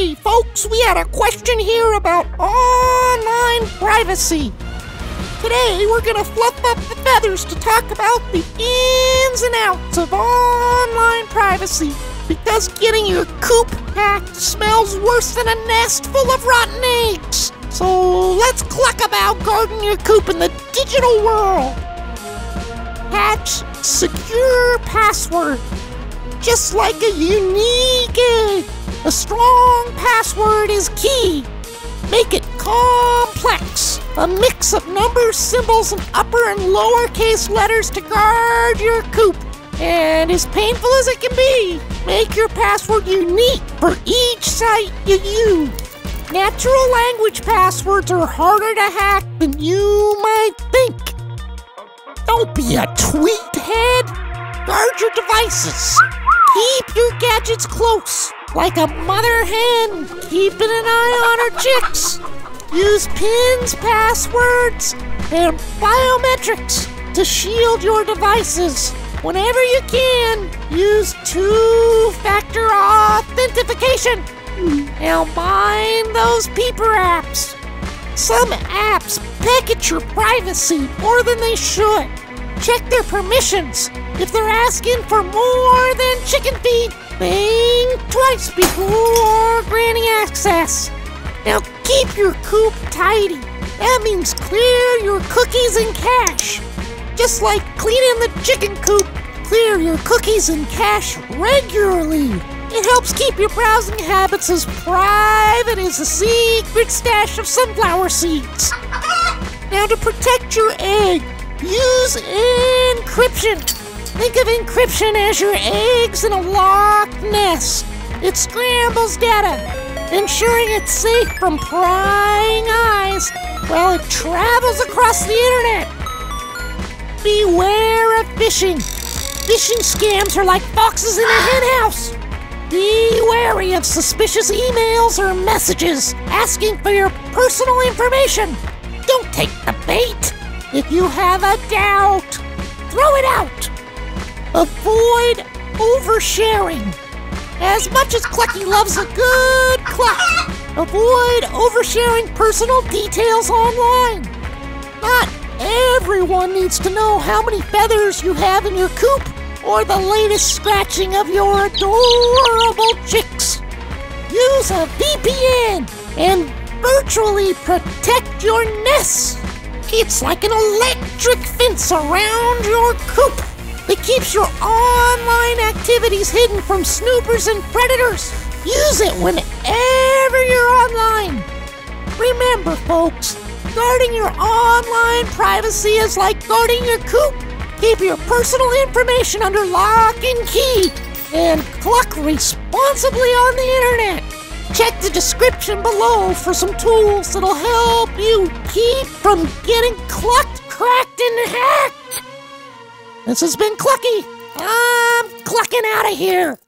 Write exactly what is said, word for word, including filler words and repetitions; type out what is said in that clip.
Hey, folks, we had a question here about online privacy. Today, we're going to fluff up the feathers to talk about the ins and outs of online privacy, because getting your coop hacked smells worse than a nest full of rotten eggs. So let's cluck about guarding your coop in the digital world. Hatch secure password. Just like a unique egg, a strong password is key. Make it complex, a mix of numbers, symbols, and upper and lowercase letters to guard your coop. And as painful as it can be, make your password unique for each site you use. Natural language passwords are harder to hack than you might think. Don't be a tweet head. Guard your devices. Keep your gadgets close, like a mother hen keeping an eye on her chicks. Use pins, passwords, and biometrics to shield your devices. Whenever you can, use two-factor authentication. Now mind those peeper apps. Some apps peck at your privacy more than they should. Check their permissions. If they're asking for more than chicken feed, think twice before granting access. Now keep your coop tidy. That means clear your cookies and cache. Just like cleaning the chicken coop, clear your cookies and cache regularly. It helps keep your browsing habits as private as a secret stash of sunflower seeds. Now to protect your egg, use encryption. Think of encryption as your eggs in a locked nest. It scrambles data, ensuring it's safe from prying eyes while it travels across the internet. Beware of phishing. Phishing scams are like foxes in a hen house. Be wary of suspicious emails or messages asking for your personal information. Don't take the bait. If you have a doubt, throw it out. Avoid oversharing. As much as Clucky loves a good cluck, avoid oversharing personal details online. Not everyone needs to know how many feathers you have in your coop or the latest scratching of your adorable chicks. Use a V P N and virtually protect your nest. It's like an electric fence around your coop that keeps your online activities hidden from snoopers and predators. Use it whenever you're online. Remember, folks, guarding your online privacy is like guarding your coop. Keep your personal information under lock and key and cluck responsibly on the internet. Check the description below for some tools that'll help you keep from getting clucked, cracked, and hacked. This has been Clucky. I'm clucking out of here.